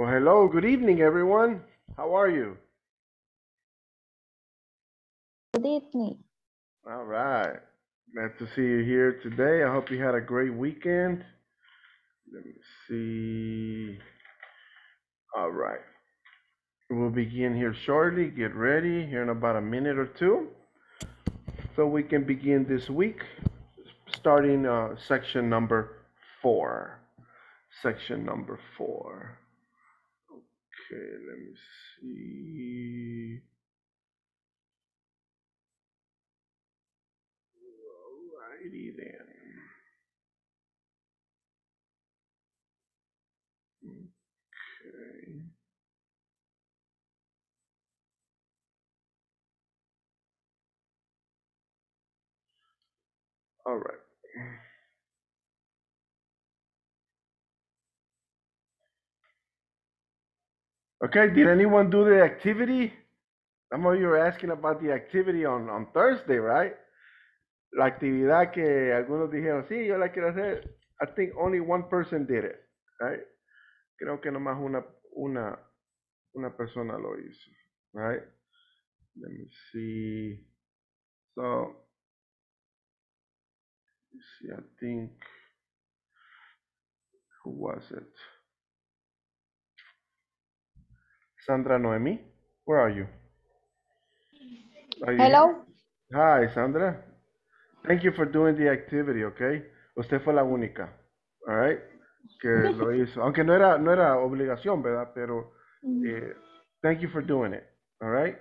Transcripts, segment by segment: Well, hello, good evening, everyone. How are you? Good evening. All right. Glad to see you here today. I hope you had a great weekend. Let me see. All right. We'll begin here shortly. Get ready here in about a minute or two, so we can begin this week, starting section number 4. Section number 4. Okay, let me see. Alrighty then. Okay. All right. Okay, did anyone do the activity? Some of you were asking about the activity on Thursday, right? La actividad que algunos dijeron, sí, yo la quiero hacer. I think only one person did it, right? Creo que nomás una persona lo hizo, right? Let me see. So, let's see, I think, who was it? Sandra Noemi, where are you? Hello. Hi, Sandra. Thank you for doing the activity, okay? Usted fue la única, all right? Que lo hizo, aunque no era obligación, ¿verdad? Pero, thank you for doing it, all right?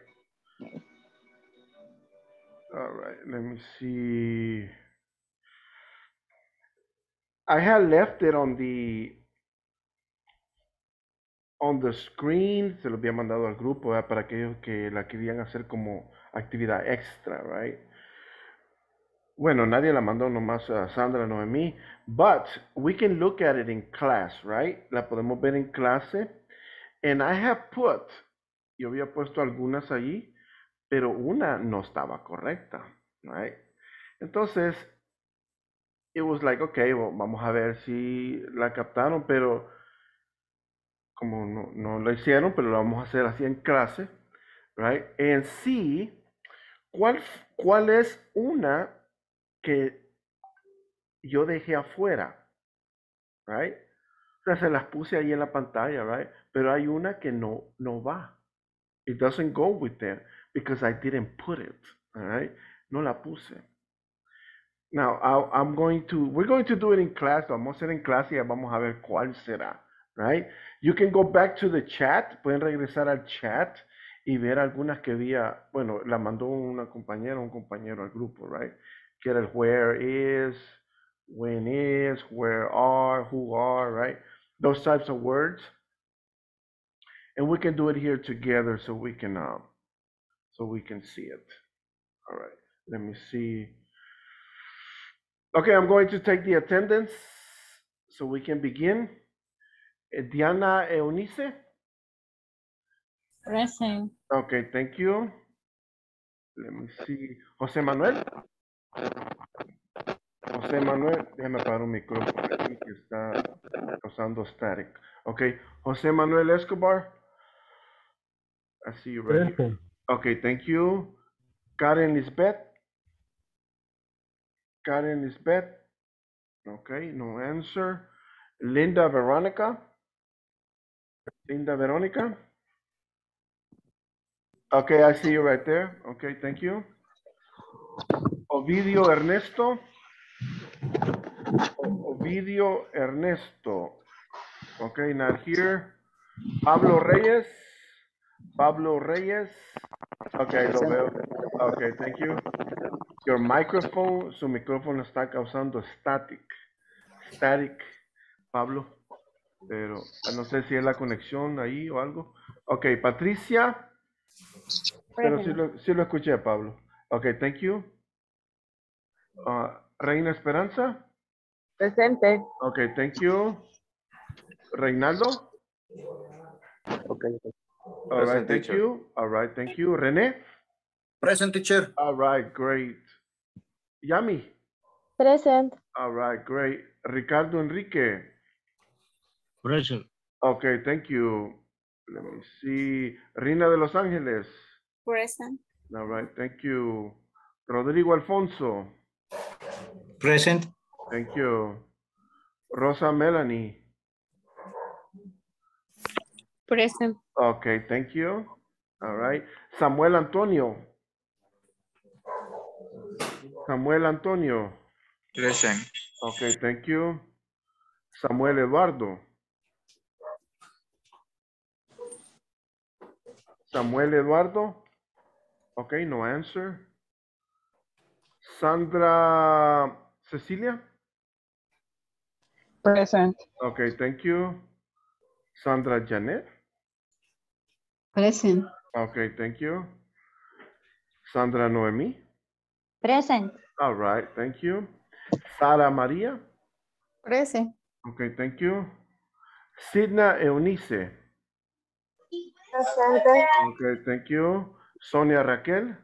All right, let me see. I had left it on the screen, se lo había mandado al grupo, ¿verdad? Para aquellos que la querían hacer como actividad extra, right? Bueno, nadie la mandó, nomás Sandra, Noemi. But we can look at it in class, right? La podemos ver en clase. And I have put, yo había puesto algunas allí, pero una no estaba correcta, right? Entonces, it was like, okay, well, vamos a ver si la captaron, pero como no la hicieron, pero lo vamos a hacer así en clase, right? And see, ¿cuál es una que yo dejé afuera, right? O sea, se las puse ahí en la pantalla, right? Pero hay una que no va. It doesn't go with them because I didn't put it, all right? No la puse. Now, we're going to do it in class. Vamos a hacer en clase y vamos a ver cuál será, right? You can go back to the chat. Pueden regresar al chat y ver algunas que había, bueno, la mandó una compañera, un compañero al grupo, right? Get it where is, when is, where are, who are, right? Those types of words. And we can do it here together so we can see it. All right, let me see. Okay, I'm going to take the attendance so we can begin. Diana Eunice? Present. Okay, thank you. Let me see. José Manuel? José Manuel, déjame parar un micrófono aquí que está causando static. Okay, José Manuel Escobar. I see you right here. Okay, thank you. Karen Lisbeth. Karen Lisbeth. Okay, no answer. Linda Veronica. Linda Veronica. Okay, I see you right there. Okay, thank you. Ovidio Ernesto. Ovidio Ernesto. Okay, not here. Pablo Reyes. Pablo Reyes. Okay, lo veo. Okay, thank you. Your microphone, su micrófono está causando static, Pablo. Pero no sé si es la conexión ahí o algo. Okay, Patricia. Pero sí lo escuché, Pablo. Okay, thank you. Reina Esperanza. Presente. Okay, thank you. Reynaldo. Okay. All right, thank you. All right, thank you. René. Present, teacher. All right, great. Yami. Present. All right, great. Ricardo Enrique. Present. Okay, thank you. Let me see. Rina de Los Angeles. Present. All right, thank you. Rodrigo Alfonso. Present. Thank you. Rosa Melanie. Present. Okay, thank you. All right. Samuel Antonio. Samuel Antonio. Present. Okay, thank you. Samuel Eduardo. Samuel Eduardo. Okay, no answer. Sandra Cecilia. Present. Okay, thank you. Sandra Janet. Present. Okay, thank you. Sandra Noemi. Present. All right, thank you. Sara Maria. Present. Okay, thank you. Sidna Eunice. Present. Okay, thank you. Sonia Raquel.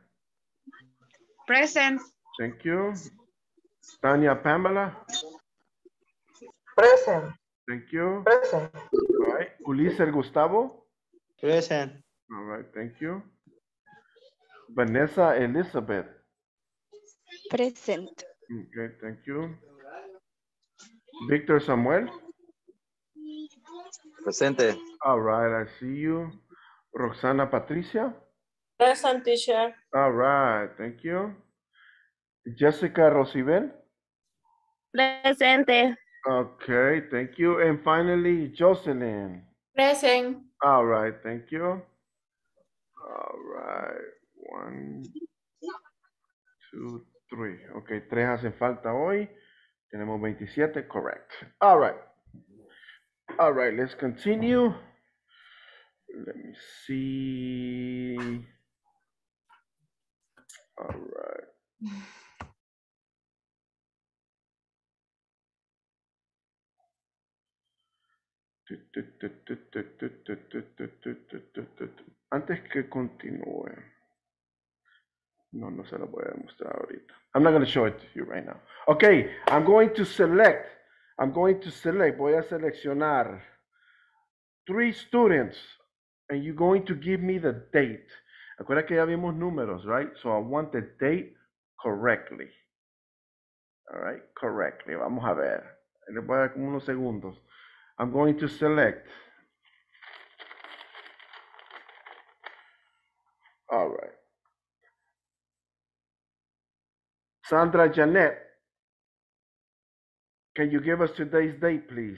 Present. Thank you. Tania Pamela. Present. Thank you. Present. All right. Ulises Gustavo. Present. All right, thank you. Vanessa Elizabeth. Present. Okay, thank you. Victor Samuel. Presente. All right, I see you. Roxana Patricia. Present, teacher. All right, thank you. Jessica Rosibel. Presente. Okay, thank you. And finally, Jocelyn. Present. All right, thank you. All right, 1, 2, 3. Okay, 3 hacen falta hoy. Tenemos 27, correct. All right. All right, let's continue. Let me see. All right. Antes que continúe, no se lo voy a demostrar ahorita. I'm not going to show it to you right now. Okay, I'm going to select, voy a seleccionar 3 students and you're going to give me the date. Acuérdate que ya vimos números, right? So I want the date correctly. All right, correctly. Vamos a ver. Les voy a dar como unos segundos. I'm going to select. All right. Sandra Janet, can you give us today's date, please?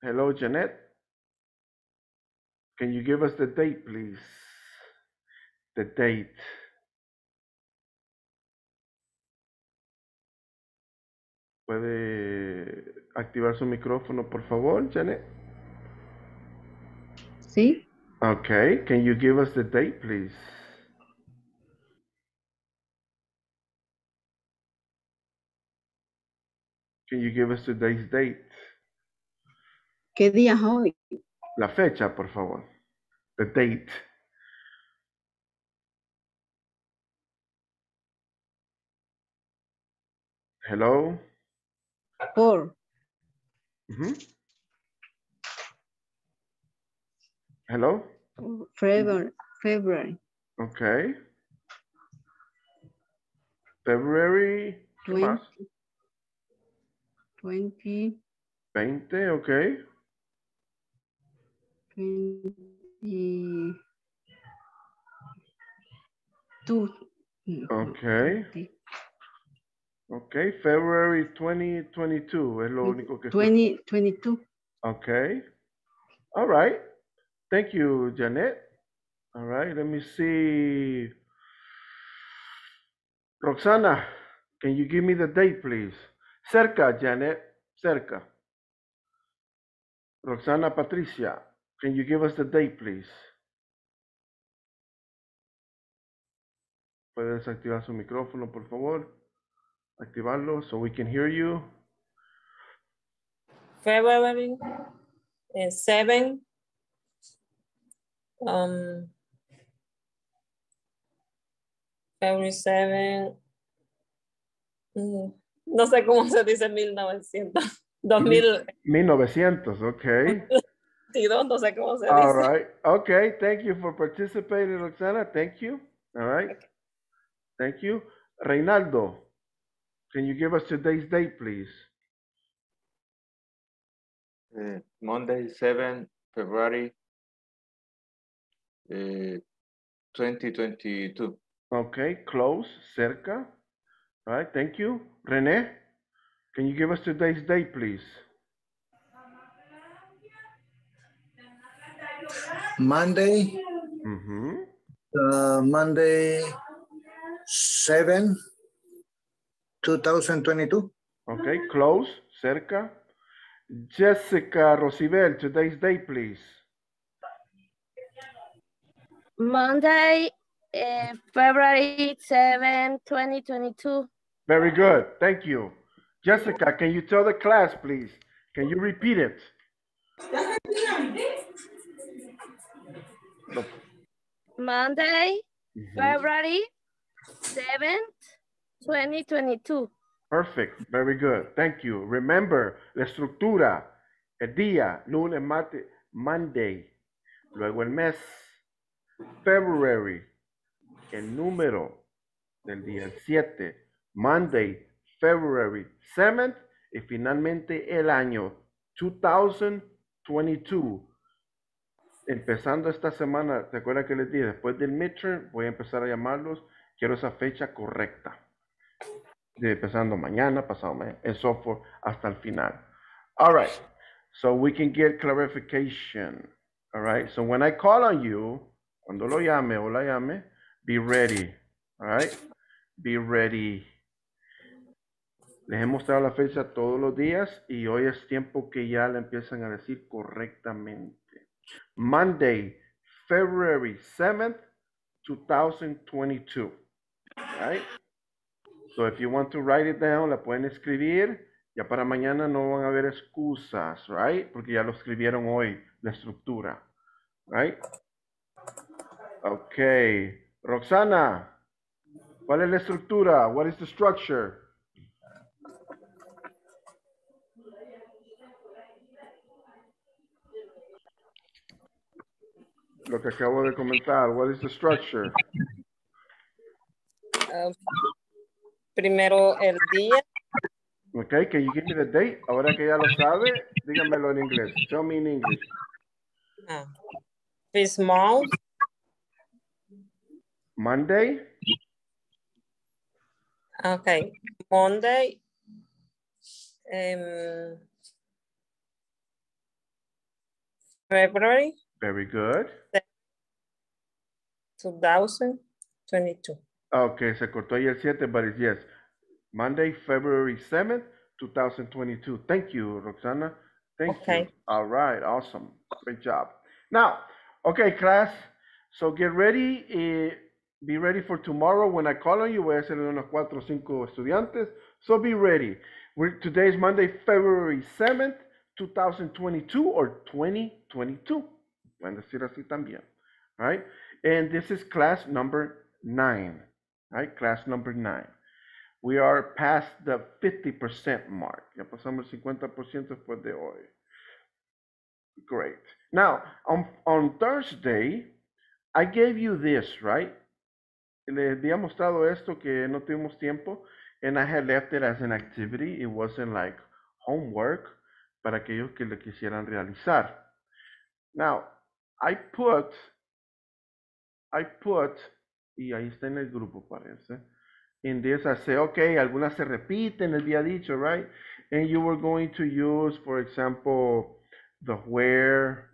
Hello, Janet. Can you give us the date, please? The date. ¿Puede activar su micrófono, por favor, Janet? Sí. Okay, can you give us the date, please? Can you give us today's date? ¿Qué día es hoy? La fecha, por favor. The date. Hello? 4. Mm-hmm. Hello? February. Okay. February 20, okay. 22. Okay. Okay, February 2022 es lo único que... 2022. Okay. All right. Thank you, Janet. All right, let me see. Roxana, can you give me the date, please? Cerca, Janet, cerca. Roxana Patricia, can you give us the date, please? Puede desactivar su micrófono, por favor. Activarlo so we can hear you. February 7. 7 no sé cómo se dice 1900. 2000. 1900, okay. No sé cómo se dice. All right. Okay, thank you for participating, Roxana. Thank you. All right. Okay. Thank you. Reynaldo, can you give us today's date, please? Monday, 7 February 2022. Okay, close, cerca. All right, thank you. René, can you give us today's date, please? Monday. Mm-hmm. Monday 7, 2022. Okay, close, cerca. Jessica Rosibel, today's date, please. Monday, February 7, 2022. Very good. Thank you. Jessica, can you tell the class, please? Can you repeat it? Monday, February 7th, 2022. Perfect. Very good. Thank you. Remember, la estructura, el día, lunes, martes, Monday. Luego el mes, February. El número del día 7, Monday, February 7th. Y finalmente el año 2022. Empezando esta semana, ¿te acuerdas que les dije? Después del midterm voy a empezar a llamarlos. Quiero esa fecha correcta. Empezando mañana, pasado mañana, and so forth, hasta el final. All right. So we can get clarification. All right. So when I call on you, cuando lo llame o la llame, be ready. All right. Be ready. Les he mostrado la fecha todos los días y hoy es tiempo que ya la empiezan a decir correctamente. Monday, February 7th, 2022. All right. So if you want to write it down, la pueden escribir. Ya para mañana no van a haber excusas, right? Porque ya lo escribieron hoy, la estructura, right? Okay. Roxana, ¿cuál es la estructura? What is the structure? Lo que acabo de comentar, what is the structure? Primero el día. Okay, can you give me the date? Ahora que ya lo sabe, dígamelo en inglés. Tell me in English. This month. Monday. Okay, Monday. February. Very good. 2022. Okay, se cortó ahí el 7, but it's yes. Monday, February 7th, 2022. Thank you, Roxana. Thank you. All right, awesome. Great job. Now, okay, class. So get ready. Be ready for tomorrow when I call on you. Voy a hacer unos 4 o 5 estudiantes. So be ready. Today is Monday, February 7th, 2022 or 2022. Pueden decir así también. All right. And this is class number 9. Right, class number 9. We are past the 50% mark. Ya pasamos el 50% después de hoy. Great. Now, on Thursday, I gave you this, right? Les había mostrado esto que no tuvimos tiempo, and I had left it as an activity. It wasn't like homework para aquellos que le quisieran realizar. Now, I put, y ahí está en el grupo, parece. In this, I say, okay, algunas se repiten, les había dicho, right? And you were going to use, for example, the where,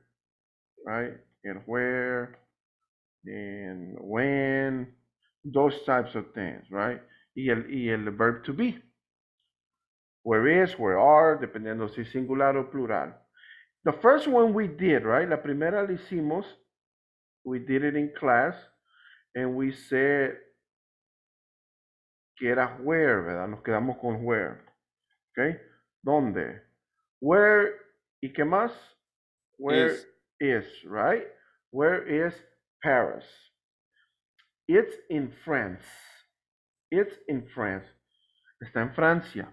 right? And where, and when, those types of things, right? Y el verb to be. Where is, where are, dependiendo si singular o plural. The first one we did, right? La primera la hicimos. We did it in class. And we said que era where, ¿verdad? Nos quedamos con where. ¿Ok? ¿Dónde? Where, ¿y qué más? Where is, right? Where is Paris? It's in France. It's in France. Está en Francia.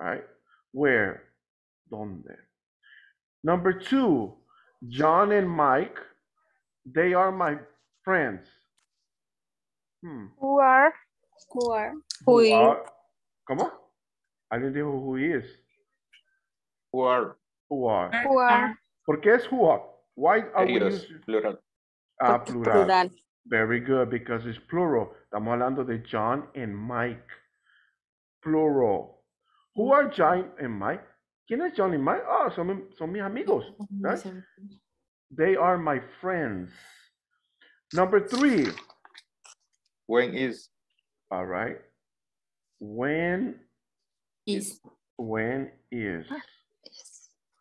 All right. Where? Donde? Number two, John and Mike, they are my friends. Who are? ¿Cómo? Alguien dijo who is. Who are. ¿Por qué es who are? Why are we using plural? Ah, plural. Very good, because it's plural. Estamos hablando de John and Mike. Plural. Who are John and Mike? ¿Quién es John y Mike? Ah, son mis amigos. Right? They are my friends. Number three. When is. All right. When is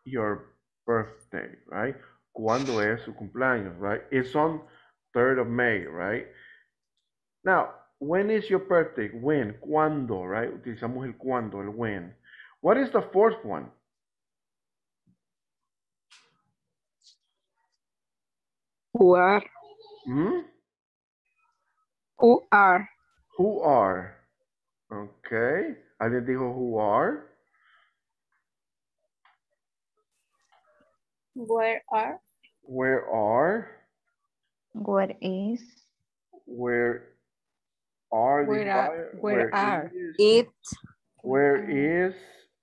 your birthday, right? Cuando es su cumpleaños, right? It's on 3rd of May, right? Now, when is your birthday? When, cuando, right? Utilizamos el cuando, el when. What is the fourth one? Who are? Hmm? Who are? Okay. ¿Alguien dijo who are? Where are? Where are they? Where is?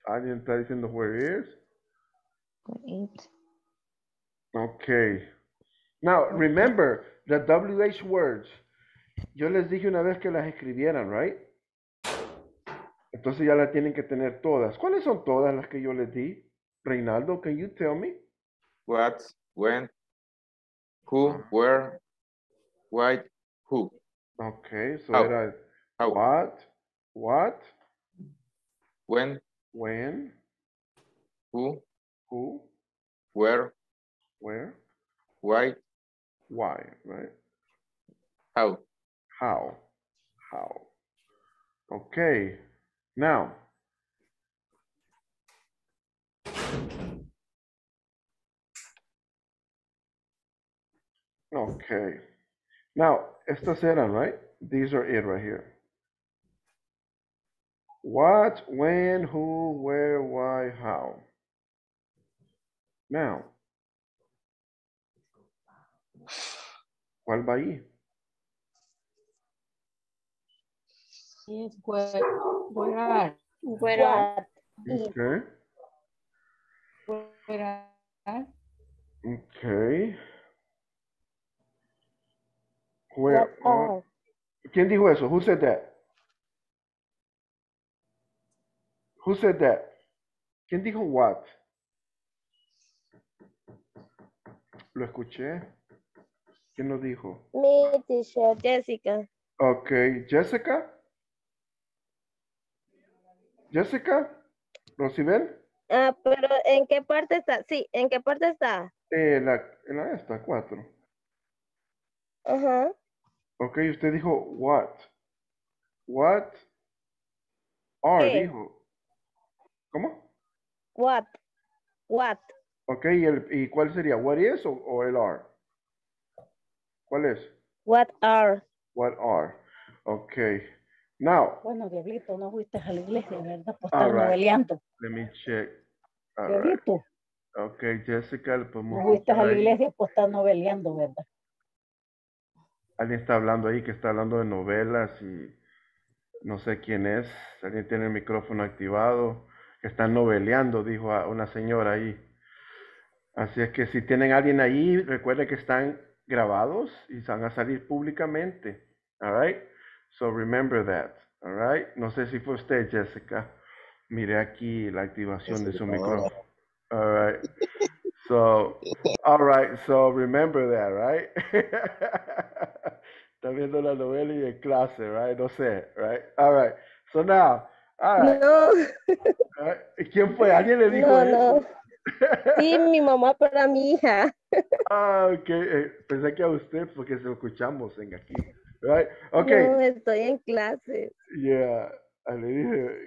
Alguien está diciendo where is? Okay. Now, remember the WH words. Yo les dije una vez que las escribieran, right? Entonces ya las tienen que tener todas. ¿Cuáles son todas las que yo les di? Reynaldo, can you tell me? What, when, who, where, why, who. Okay, so how. Era how. What, when, who, where, why, right? How. Okay. Now, okay. Now, estas eran, right? These are it right here. What, when, who, where, why, how. Now, ¿cuál va ahí? Yes, where are? Okay. Where are? Okay. Where are? ¿Quién dijo eso? Who said that? Who said that? ¿Quién dijo what? Lo escuché. ¿Quién lo dijo? Me, teacher. Jessica. Okay, Jessica. Jessica Rosibel. Ah, pero ¿en qué parte está? Sí, ¿en qué parte está? En la esta, 4. Ajá. Uh-huh. Ok, usted dijo what. What are, ¿qué? Dijo. ¿Cómo? What. Ok, ¿y cuál sería? ¿What is o el are? ¿Cuál es? What are. Ok. Now, bueno, Diablito, no fuiste a la iglesia, ¿verdad? Por estar noveleando. Let me check. Diablito. Right. Okay, Jessica, le podemos. No fuiste a la iglesia por estar noveleando, ¿verdad? Alguien está hablando ahí que está hablando de novelas y no sé quién es. Alguien tiene el micrófono activado. Que están noveleando, dijo a una señora ahí. Así es que si tienen a alguien ahí, recuerden que están grabados y van a salir públicamente. All right. So remember that, all right? No sé si fue usted, Jessica. Miré aquí la activación de su micrófono. All right. So, remember that, right? Está viendo la novela y en clase, right? No sé, right? All right. So now, all right. No. All right. ¿Quién fue? ¿Alguien le dijo eso? Sí, mi mamá para mi hija. Ah, ok. Pensé que a usted porque se lo escuchamos en aquí. Right? Okay. No, estoy en clase. Yeah.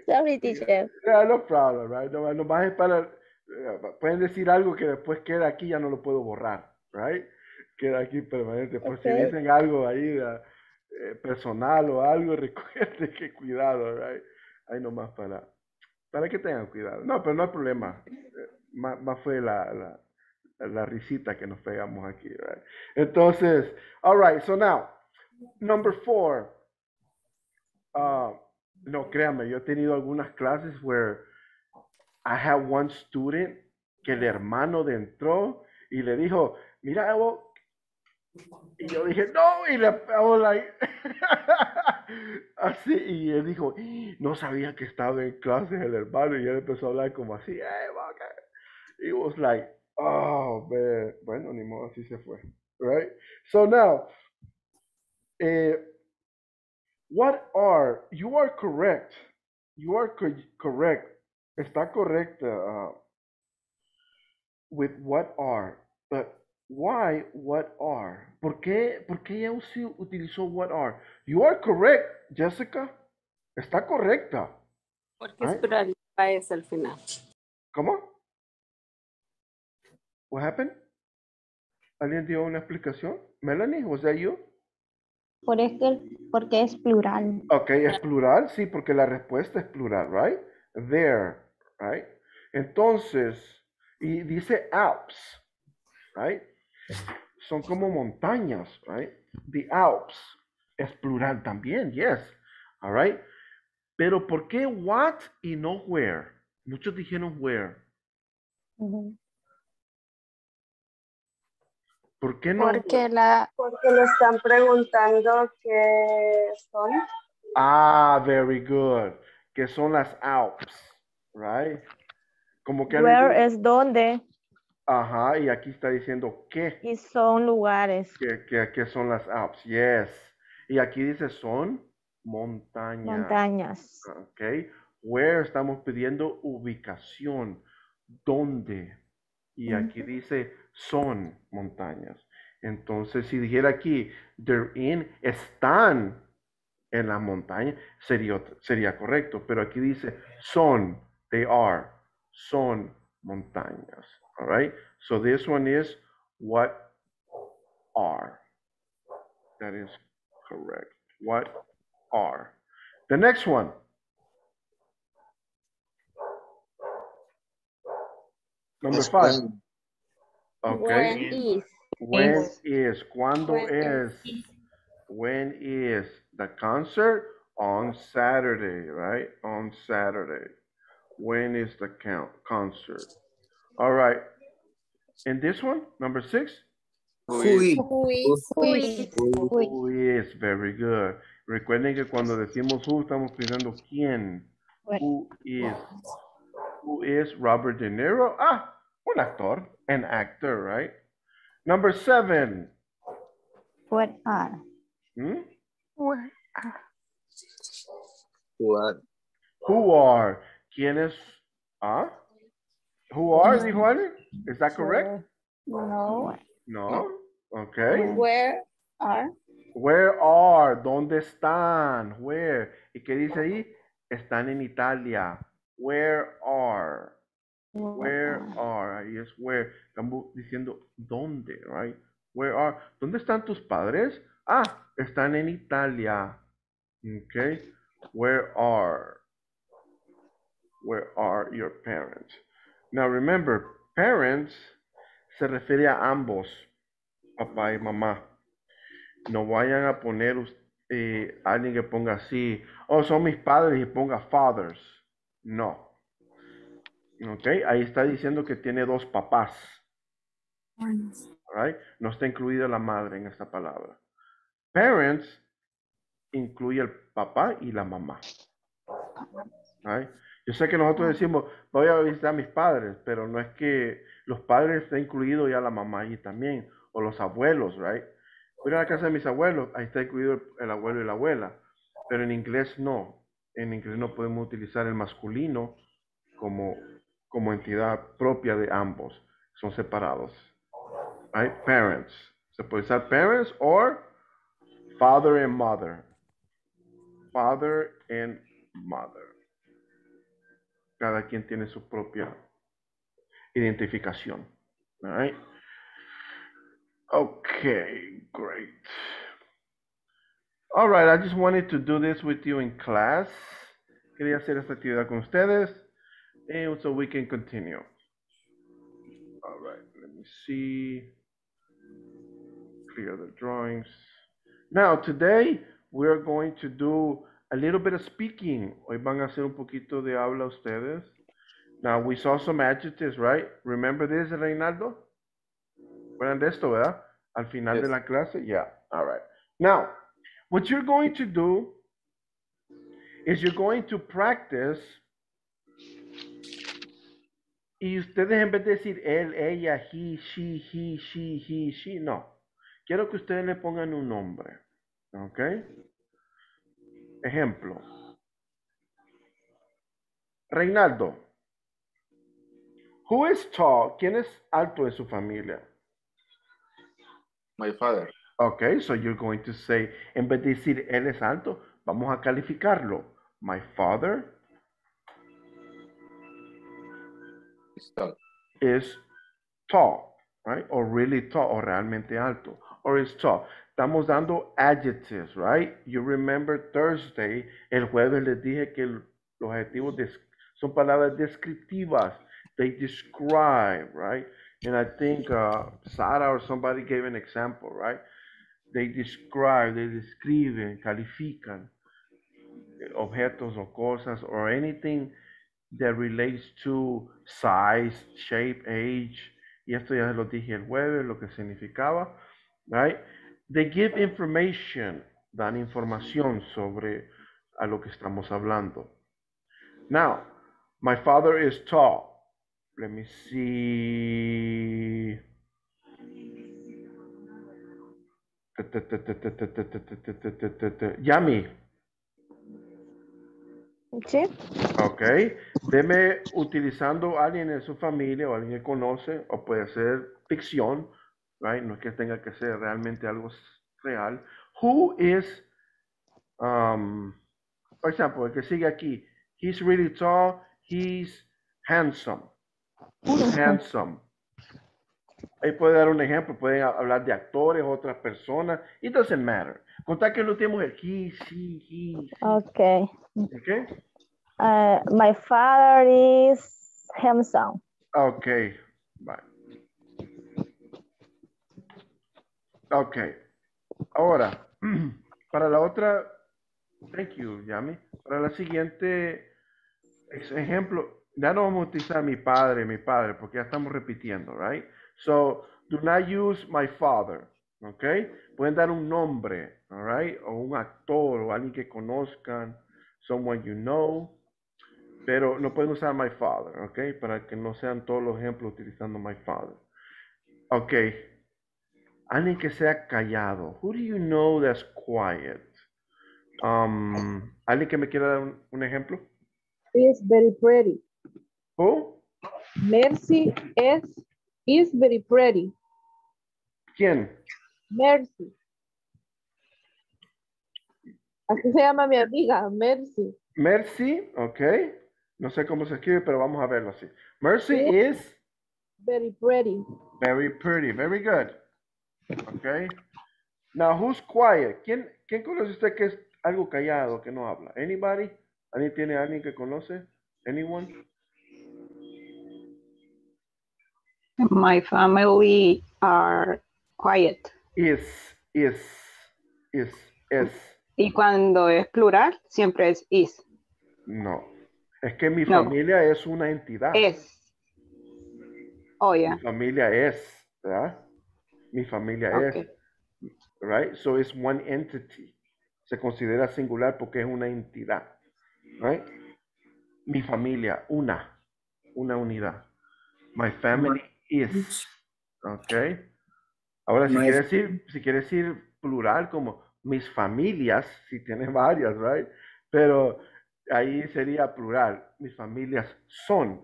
Sorry, teacher. Yeah, no problem, right? Nomás es para... Pueden decir algo que después queda aquí, ya no lo puedo borrar, right? Queda aquí permanente. Por si dicen algo ahí personal o algo, recuerden que cuidado, right? Ahí nomás para... Para que tengan cuidado. No, pero no hay problema. Más fue la risita que nos pegamos aquí. Right? Entonces, all right, so now, number 4. No, créanme, yo he tenido algunas clases where I had one student que el hermano entró y le dijo, mira, Evo, y yo dije, no, y le pegó like, así, y él dijo, no sabía que estaba en clases el hermano, y él empezó a hablar como así, Evo, okay. It was like, oh, man. Bueno, ni modo, así se fue, right? So now, you are correct. You are correct. Está correcta with what are. But why what are? ¿Por qué ella utilizó what are? You are correct, Jessica. Está correcta. ¿Por qué esperar es al final? ¿Cómo? What happened? ¿Alguien dio una explicación? Melanie, was that you? Porque es plural. Ok, es plural, sí, porque la respuesta es plural, right? There, right? Entonces, y dice Alps, right? Son como montañas, right? The Alps es plural también, yes. All right. Pero ¿por qué what y no where? Muchos dijeron where. ¿Por qué no? Porque le están preguntando qué son. Ah, very good. Que son las Alps, right? Como que where alguien... es donde. Ajá, y aquí está diciendo qué. Y son lugares. Que son las Alps, yes. Y aquí dice son montañas. Montañas. Ok. Where estamos pidiendo ubicación. ¿Dónde? Y aquí dice son montañas. Entonces, si dijera aquí, they're in, están en las montañas, sería correcto. Pero aquí dice son, they are, son montañas. All right? So this one is what are. That is correct. What are. The next one. Number 5. Okay. When is. Cuando es. When is the concert? On Saturday, right? On Saturday. When is the concert? All right. And this one, number 6? Who is. Very good. Recuerden que cuando decimos who, estamos pensando quién. Who is. Who is Robert De Niro? Ah, un actor, an actor, right? Number 7. What are? Who are? ¿Quién es? Ah? Who are, dijo alguien? Is that correct? No. Okay. Where are? ¿Dónde están? Where? ¿Y qué dice ahí? Están en Italia. Where are, ahí es where, estamos diciendo dónde, right? Where are, ¿dónde están tus padres? Ah, están en Italia, ok, where are your parents? Now remember, parents se refiere a ambos, papá y mamá, no vayan a poner alguien que ponga así, oh, son mis padres y ponga fathers. No. Ok, ahí está diciendo que tiene 2 papás. Right? No está incluida la madre en esta palabra. Parents incluye el papá y la mamá. Right? Yo sé que nosotros decimos, voy a visitar a mis padres, pero no es que los padres está incluido ya la mamá allí también, o los abuelos, right? Voy a la casa de mis abuelos, ahí está incluido el abuelo y la abuela, pero en inglés no. En inglés no podemos utilizar el masculino como entidad propia de ambos. Son separados. Right? Parents. Se puede usar parents or father and mother. Father and mother. Cada quien tiene su propia identificación. Right? Okay, great. All right, I just wanted to do this with you in class. Quería hacer esta actividad con ustedes. and so we can continue. All right, let me see. Clear the drawings. Now, today we're going to do a little bit of speaking. Hoy van a hacer un poquito de habla ustedes. Now, we saw some adjectives, right? Remember this, Reynaldo? Recuerdan de esto, ¿verdad? Al final yes. de la clase? Yeah, all right. Now, what you're going to do is you're going to practice. Y ustedes en vez de decir él, ella, he, she, he, she, he, she, no. Quiero que ustedes le pongan un nombre, ¿ok? Ejemplo. Reynaldo. Who is tall? ¿Quién es alto de su familia? My father. Okay, so you're going to say, en vez de decir él es alto, vamos a calificarlo. My father is tall. Is tall, right? Or really tall, o realmente alto, or is tall. Estamos dando adjectives, right? You remember Thursday, el jueves les dije que los adjetivos son palabras descriptivas. They describe, right? And I think Sara or somebody gave an example, right? They describe, they describen, califican objetos o cosas or anything that relates to size, shape, age. Y esto ya lo dije el jueves, lo que significaba, right? They give information, dan información sobre a lo que estamos hablando. Now, my father is tall. Let me see. Yami. Sí. Ok. Deme utilizando a alguien en su familia o alguien que conoce o puede ser ficción, right? No es que tenga que ser realmente algo real. Who is, por ejemplo, el que sigue aquí. He's really tall. He's handsome. Who's handsome? Ahí puede dar un ejemplo, pueden hablar de actores, otras personas. It doesn't matter. Contar que no tenemos el he, she, he. Okay. Okay. My father is handsome. Okay. Bye. Okay. Ahora, para la otra, thank you, Yami. Para la siguiente ejemplo. Ya no vamos a utilizar mi padre, porque ya estamos repitiendo, right? So, do not use my father, okay? Pueden dar un nombre, all right? O un actor, o alguien que conozcan, someone you know, pero no pueden usar my father, okay? Para que no sean todos los ejemplos utilizando my father. Okay. Alguien que sea callado. Who do you know that's quiet? ¿Alguien que me quiera dar un ejemplo? She is very pretty. Who? Mercy is very pretty. ¿Quién? Mercy. Así se llama mi amiga, Mercy. Mercy, ok. No sé cómo se escribe, pero vamos a verlo así. Mercy is very pretty. Very pretty, very good. Ok. Now, who's quiet? ¿Quién conoce usted que es algo callado, que no habla? Anybody? ¿Alguien tiene a alguien que conoce? Anyone? My family are quiet. Is. Y cuando es plural, siempre es is. No. Es que mi familia es una entidad. Es. Oh, yeah. Mi familia es, ¿verdad? Mi familia es. Right? So it's one entity. Se considera singular porque es una entidad. Right? Mi familia, una unidad. My family is. Okay. Ahora, si quiere decir plural, como mis familias, si tiene varias, right? Pero ahí sería plural. Mis familias son.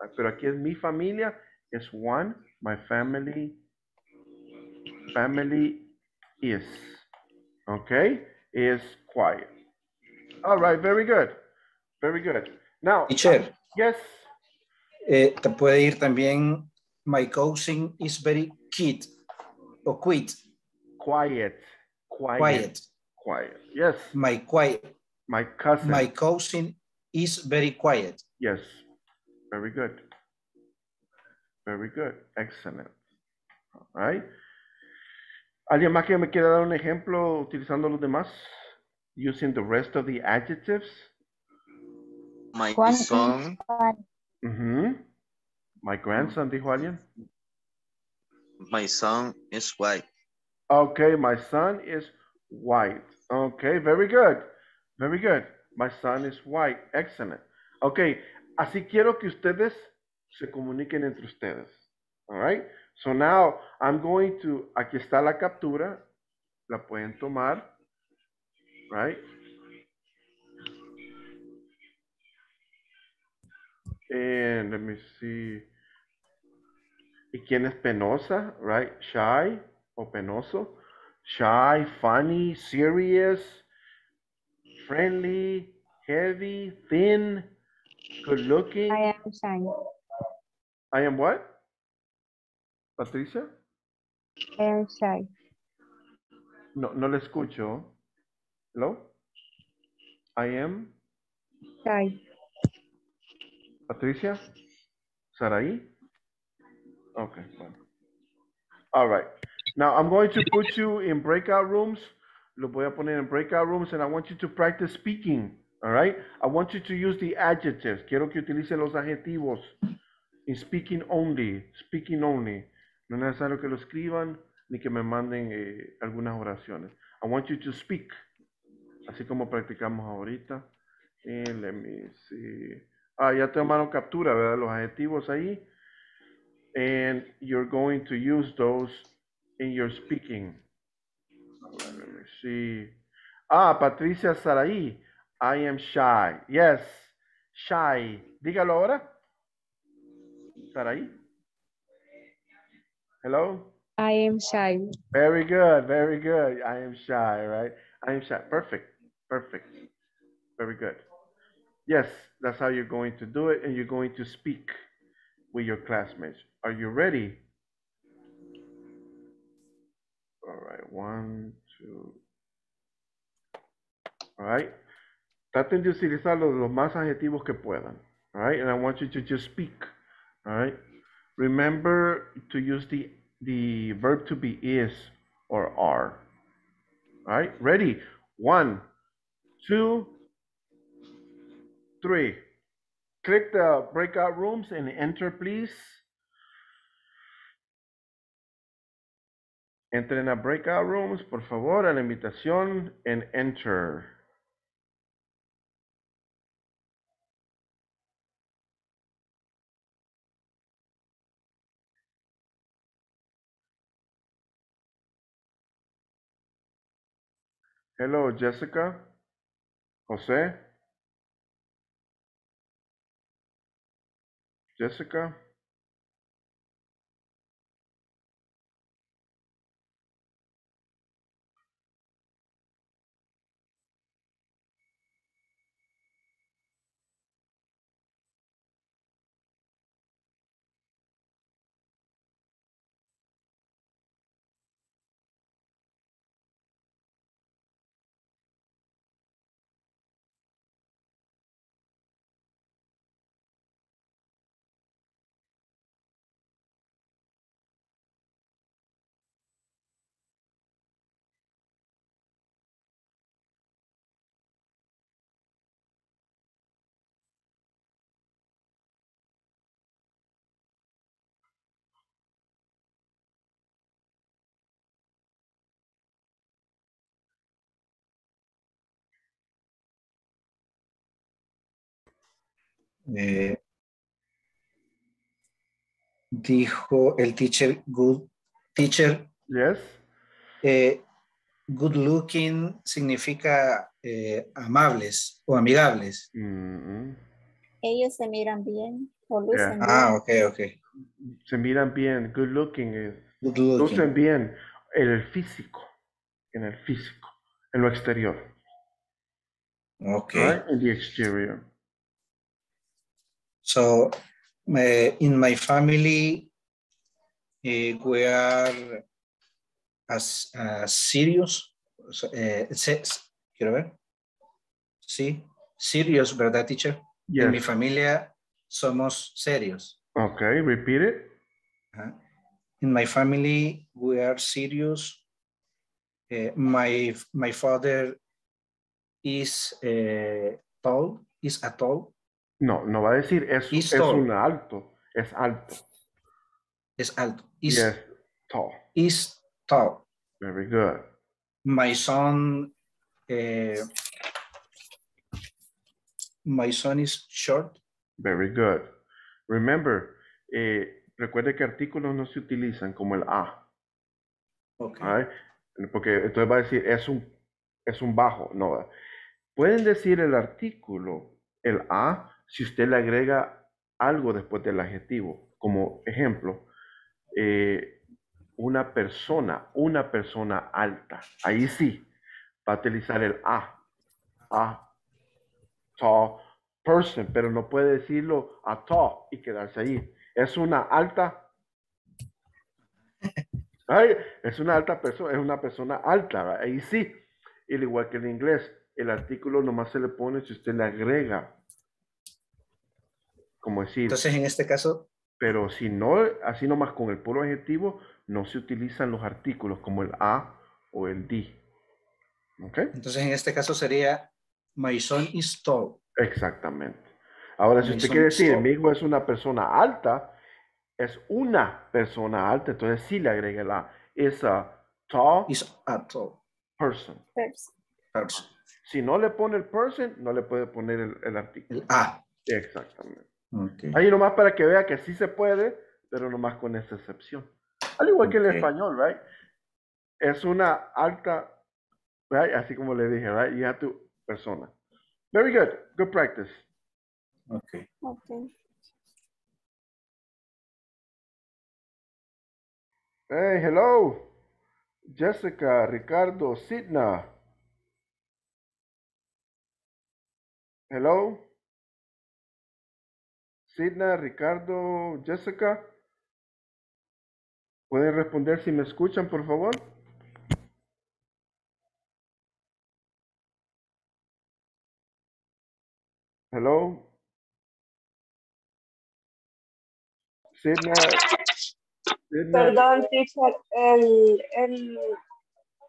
Right? Pero aquí es mi familia, es one. My family is. Okay. Is quiet. All right. Very good. Very good. Now. Teacher. Yes. Te puede ir también, my cousin is very kid, o quit. Quiet. Yes. My cousin is very quiet. Yes. Very good. Very good. Excellent. All right. ¿Alguien más que me quiera dar un ejemplo utilizando los demás? Using the rest of the adjectives. My son. Mm-hmm. My grandson, dijo alguien. My son is white. Okay, my son is white. Okay, very good. Very good. My son is white. Excellent. Okay, así quiero que ustedes se comuniquen entre ustedes. All right? So now I'm going to, aquí está la captura. La pueden tomar. Right? And let me see. ¿Y quién es penosa? Right? Shy o penoso. Shy, funny, serious, friendly, heavy, thin, good looking. I am shy. I am what? Patricia? I am shy. No, no le escucho. Hello? I am? Shy. Patricia? Saraí? Okay, fine. All right. Now I'm going to put you in breakout rooms. Los voy a poner en breakout rooms and I want you to practice speaking. All right? I want you to use the adjectives. Quiero que utilicen los adjetivos. In speaking only. Speaking only. No es necesario que lo escriban ni que me manden algunas oraciones. I want you to speak. Así como practicamos ahorita. And let me see. Ah, ya tomaron captura, ¿verdad? Los adjetivos ahí. And you're going to use those in your speaking. Let me see. Ah, Patricia Saraí. I am shy. Yes. Shy. Dígalo ahora. Saraí. Hello. I am shy. Very good. Very good. I am shy, right? I am shy. Perfect. Perfect. Very good. Yes, that's how you're going to do it. And you're going to speak with your classmates. Are you ready? All right, 1, 2. All right. Traten de utilizar los más adjetivos que puedan. All right, and I want you to just speak. All right. Remember to use the verb to be is or are. All right, ready? 1, 2, 3. Click the breakout rooms and enter, please. Entren a breakout rooms, por favor, a la invitación, and enter. Hello, Jessica. Jose. Jessica. Dijo el teacher, good teacher. Yes. Good looking significa amables o amigables. Mm-hmm. Ellos se miran bien o lucen bien. Ah, ok, ok. Se miran bien, good looking. Good looking. Lucen bien en el físico, en lo exterior. Ok. Right? In the exterior. So, in my family, we are as serious, ¿quiero ver? Sí, serious, ¿verdad, teacher? Yes. En mi familia somos serios. Okay, repeat it. In my family, we are serious. My father is tall, is a tall. No, no va a decir es un alto, es alto. Es alto. Is, yes, tall. Is tall. Very good. My son is short. Very good. Remember, recuerde que artículos no se utilizan como el a. Okay. Right? Porque entonces va a decir es un bajo. No. Pueden decir el artículo, el a, si usted le agrega algo después del adjetivo. Como ejemplo, una persona alta. Ahí sí va a utilizar el a tall person, pero no puede decirlo a tall y quedarse ahí. Es una alta. Ay, es una alta persona, es una persona alta. Ahí sí. El igual que en inglés, el artículo nomás se le pone si usted le agrega. Como decir. Entonces, en este caso. Pero si no, así nomás con el puro adjetivo, no se utilizan los artículos como el a o el di. ¿Okay? Entonces, en este caso sería, my son is tall. Exactamente. Ahora, si usted quiere decir, mi hijo es una persona alta, es una persona alta, entonces sí le agrega la, is a tall person. Si no le pone el person, no le puede poner el artículo. El a. Exactamente. Okay. Ahí nomás para que vea que sí se puede, pero nomás con esa excepción. Al igual que el español, right? Es una alta, right? Así como le dije, right? You have to persona. Very good. Good practice. Okay. Hey, hello. Jessica, Ricardo, Sidna. Hello. Sidna, Ricardo, Jessica. ¿Pueden responder si me escuchan, por favor? Hello. Sidna. Perdón, teacher,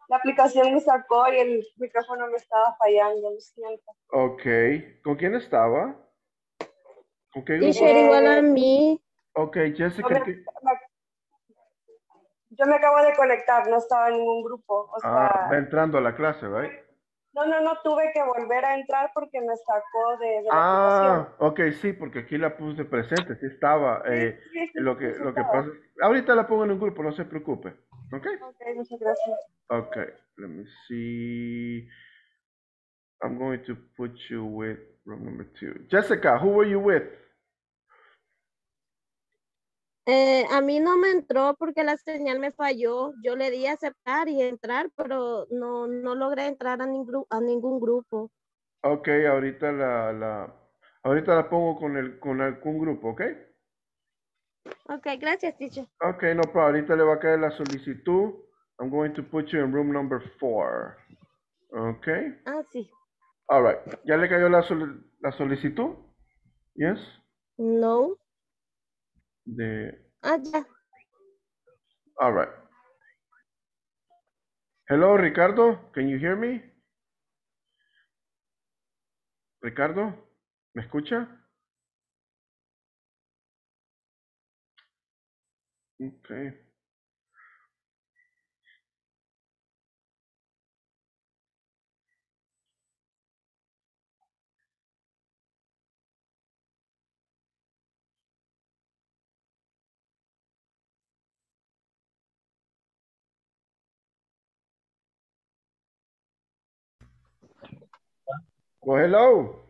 la aplicación me sacó y el micrófono me estaba fallando, lo siento. Ok, ¿con quién estaba? ¿Con qué grupo? Teacher, igual a mí. Ok, Jessica. Yo me acabo de conectar, no estaba en ningún grupo. O sea, va entrando a la clase, ¿right? No, tuve que volver a entrar porque me sacó de la aplicación. Ok, sí, porque aquí la puse presente, sí estaba. Lo que pasa, ahorita la pongo en un grupo, no se preocupe. Ok, muchas gracias. Ok, let me see. I'm going to put you with room number 2. Jessica, who were you with? A mí no me entró porque la señal me falló. Yo le di aceptar y entrar, pero no logré entrar a ningún grupo. Ok, ahorita la pongo con algún grupo, ¿ok? Ok, gracias, teacher. Ok, no, pero ahorita le va a caer la solicitud. I'm going to put you in room number 4. Ok. Ah, sí. All right. ¿Ya le cayó la solicitud? Yes. No. Yeah. All right. Hello, Ricardo. Can you hear me? Ricardo, ¿me escucha? Okay. Well, hello.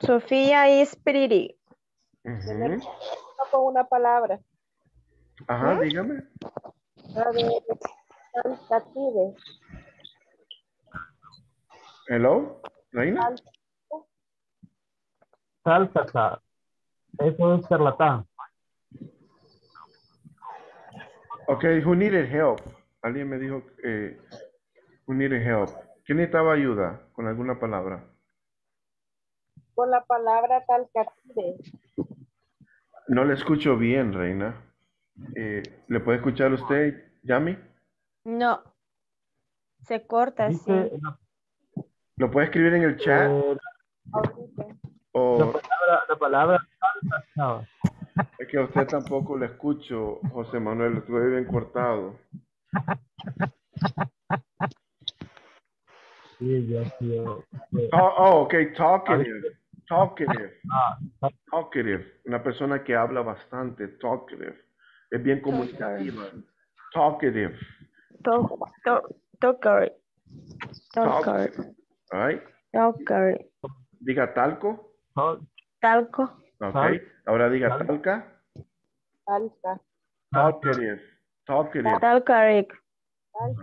Sofía is pretty. Con una palabra. Ajá, dígame. Hello, Reina. Salsa. Eso es charlatán. Okay, who needed help? Alguien me dijo who needed help. ¿Quién necesitaba ayuda con alguna palabra? con la palabra talcative. No le escucho bien, Reina. ¿Le puede escuchar usted, Yami? No. Se corta, sí. ¿Lo puede escribir en el chat? O... La palabra no. Es que a usted tampoco le escucho, José Manuel. Lo tuve bien cortado. Sí, sí. Oh, ok. Talkative. Una persona que habla bastante. Talkative. Es bien comunicativa. Talkative. Talkative. Right. Talkative. Diga talco. Talco. Ok. Ahora diga talca. Talca. Talkative. Talkative.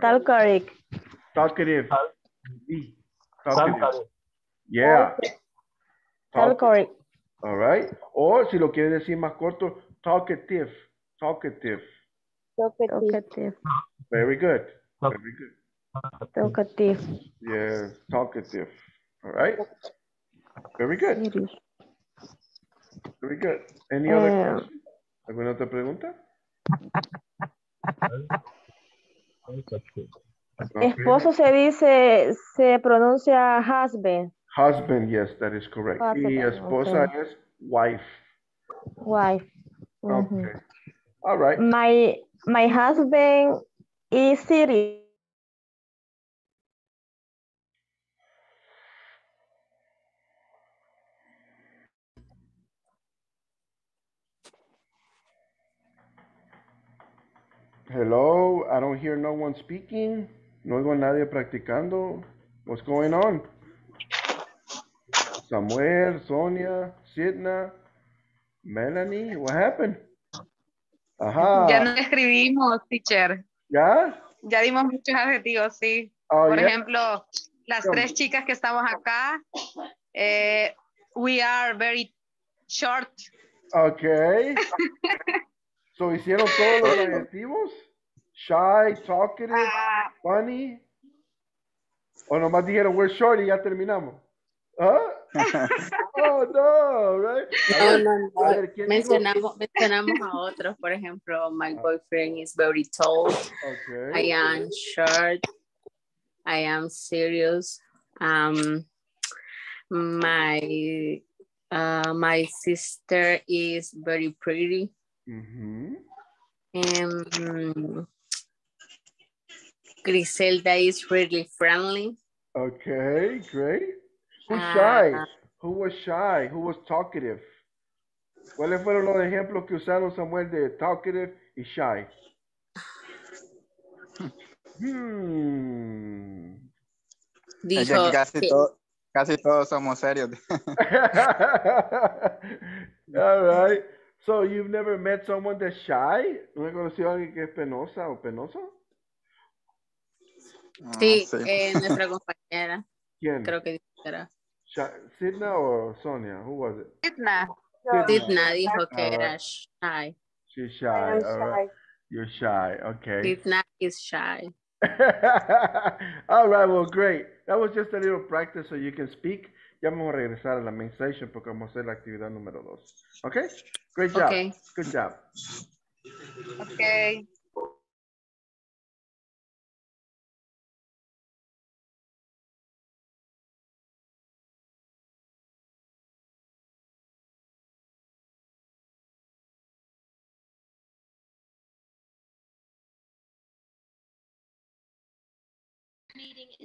Talkative. Talkative. Talkative. Talkative. Yeah. Talkative. All right. O si lo quiere decir más corto, talkative. Talkative. Talkative. Very good. Very good. Talkative. Yeah, talkative. All right. Very good. Very good. Any other question? ¿Alguna otra pregunta? Okay. Esposo se dice, se pronuncia husband. Husband, yes, that is correct. Husband, y esposa es wife. Wife. Mm-hmm. Okay. All right. My husband is serious. Hello, I don't hear no one speaking. No oigo a nadie practicando. What's going on? Samuel, Sonia, Sidna, Melanie, what happened? Ajá. Ya no escribimos, teacher. ¿Ya? Ya dimos muchos adjetivos, sí. Oh, por ejemplo, las tres chicas que estamos acá. We are very short. Okay. So, ¿hicieron todos los adjetivos? Shy, talkative, funny. O nomás dijeron, we're short y ya terminamos. ¿Ah? Oh, no, right? No. Mencionamos a otros, por ejemplo, my boyfriend is very tall. Okay. I am short. I am serious. My sister is very pretty. Mm-hmm. Griselda is really friendly. Okay, great. Who's shy? Who was shy? Who was talkative? ¿Cuáles fueron los ejemplos que usaron, Samuel, de talkative y shy? Dijo, casi todos somos serios. All right. So you've never met someone that's shy? ¿No he conocido a alguien que es penosa o penoso? Sí, nuestra compañera. ¿Quién? Creo que era. ¿Sidna o Sonia? Who was it? Sidna dijo que era shy. She's shy. All right. You're shy. Okay. Sidna is shy. All right. Well, great. That was just a little practice so you can speak. Ya vamos a regresar a la main station porque vamos a hacer la actividad número 2. ¿Ok? Great job. Okay. Good job. Ok.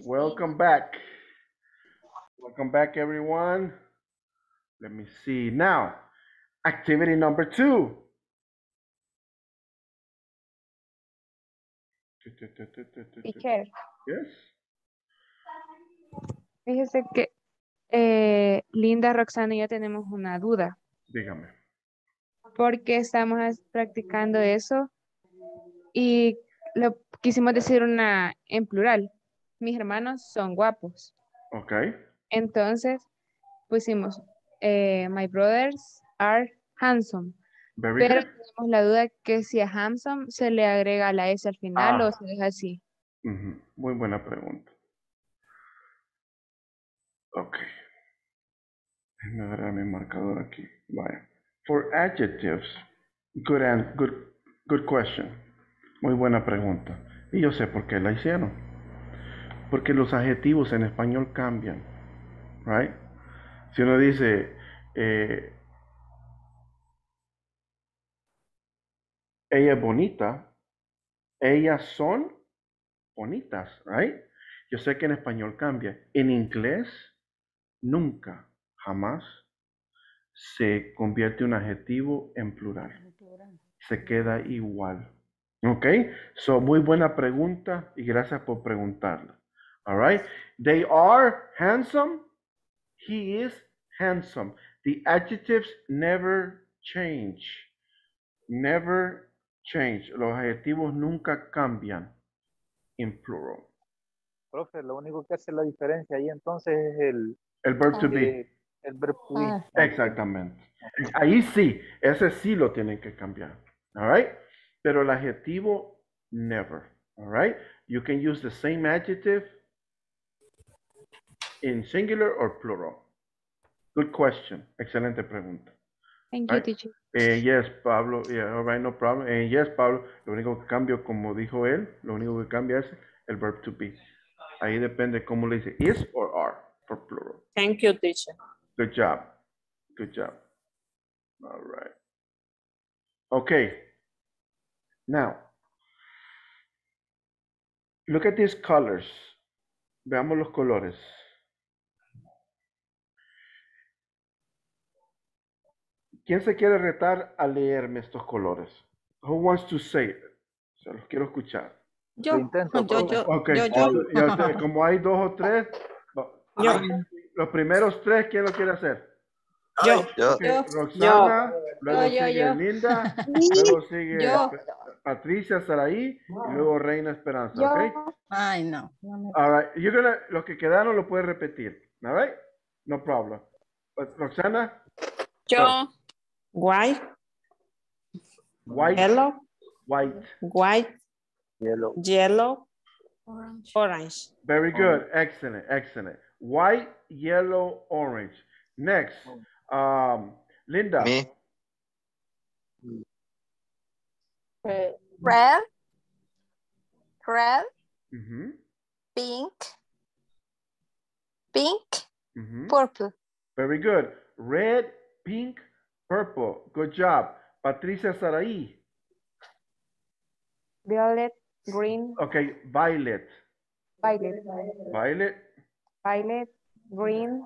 Welcome back. Welcome back, everyone. Let me see now. Activity number 2. Teacher. Yes. Fíjese que Linda, Roxana y yo tenemos una duda. Dígame. Porque estamos practicando eso y lo quisimos decir en plural. Mis hermanos son guapos. Ok. Entonces pusimos my brothers are handsome. Very pero good. Tenemos la duda que si a handsome se le agrega la S al final o se deja así. Uh-huh. Muy buena pregunta. Ok. Déjame agarrar mi marcador aquí. Vaya. For adjectives. Good question. Muy buena pregunta. Y yo sé por qué la hicieron. Porque los adjetivos en español cambian. Right? Si uno dice ella es bonita, ellas son bonitas, right? Yo sé que en español cambia. En inglés nunca, jamás se convierte un adjetivo en plural. Se queda igual. Ok, so muy buena pregunta y gracias por preguntarla. All right, they are handsome. He is handsome. The adjectives never change. Never change. Los adjetivos nunca cambian. In plural. Profe, lo único que hace la diferencia ahí entonces es el verb to be. El verb to be. Exactamente. Ahí sí, ese sí lo tienen que cambiar. All right? Pero el adjetivo, never. All right? You can use the same adjective in singular or plural. Good question. Excelente pregunta. Thank you, teacher. Yes, Pablo. Yeah, all right, no problem. Yes, Pablo. Lo único que cambia, como dijo él, lo único que cambia es el verb to be. Ahí depende cómo le dice is or are for plural. Thank you, teacher. Good job. Good job. All right. Okay. Now, look at these colors. Veamos los colores. ¿Quién se quiere retar a leerme estos colores? Who wants to say it? Se los quiero escuchar. Yo. Intento, yo. Como hay dos o tres. Yo. Los primeros tres, ¿quién lo quiere hacer? Yo. Okay. Yo. Roxana. Yo. Luego sigue Linda. Luego sigue yo. Patricia Saraí. Y luego Reina Esperanza. Yo. Okay. Ay, no. All right. You're gonna, los que quedaron lo puedes repetir. All right? No problem. But, Roxana. Yo. Oh. White, white, yellow, white, white, yellow, yellow, orange, orange. Very good, orange. Excellent, excellent. White, yellow, orange. Next, Linda. Me. Red, red, red. Mm-hmm. Pink, pink, mm-hmm. Purple. Very good. Red, pink. Purple. Good job. Patricia Saraí. Violet. Green. Okay. Violet. Violet. Violet. Violet. Green.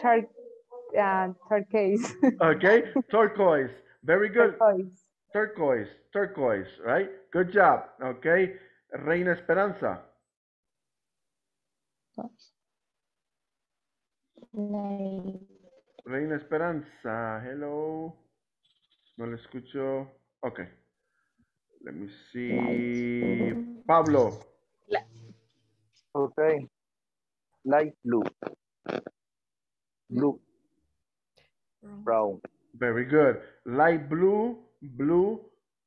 Turquoise. Okay. Turquoise. Very good. Turquoise. Turquoise. Turquoise. Right? Good job. Okay. Reina Esperanza. Reina Esperanza, hello. No le escucho. Okay. Let me see. Pablo. Light. Okay. Light blue. Blue. Brown. Very good. Light blue, blue,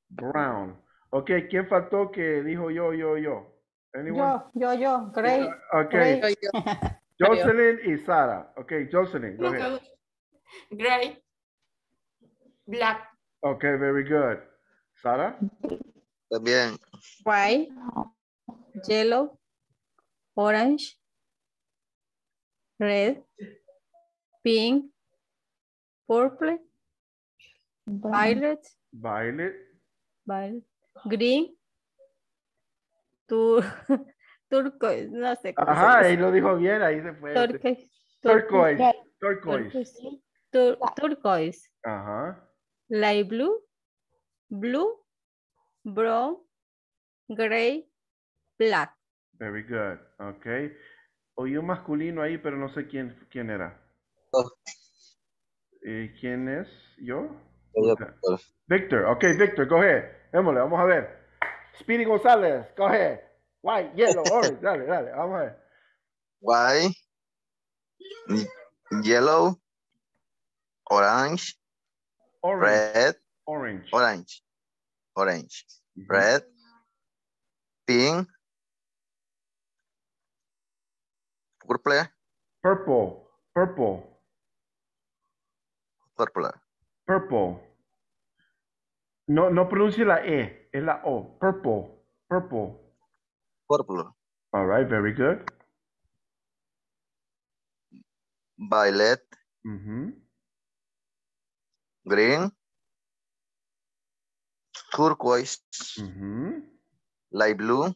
brown. Okay, ¿quién faltó que dijo yo? Anyone? Yo. Great. Okay. Great. Jocelyn y Sara. Okay, Jocelyn, go ahead. Gray, black. Okay, very good. Sara? También. White, yellow, orange, red, pink, purple, violet, green, turquoise, no sé cómo. Ajá, ahí lo dijo bien, ahí se fue. Turquoise. Turquoise. Uh-huh. Light blue, blue, brown, gray, black. Very good. Okay. Oí un masculino ahí, pero no sé quién era. Oh. ¿Quién es? ¿Yo? Victor. Victor. Okay, Victor, go ahead. Vémosle, vamos a ver. Speedy González, go ahead. White, yellow, orange. Dale, vamos a ver. White, yellow. Orange, red, orange, mm-hmm. Red, pink, purple, Purple. Purple. No, no pronuncie la E, es la O. Purple. Purple. Purple. All right, very good. Violet. Mm-hmm. Green. Turquoise. Mm-hmm. Light blue.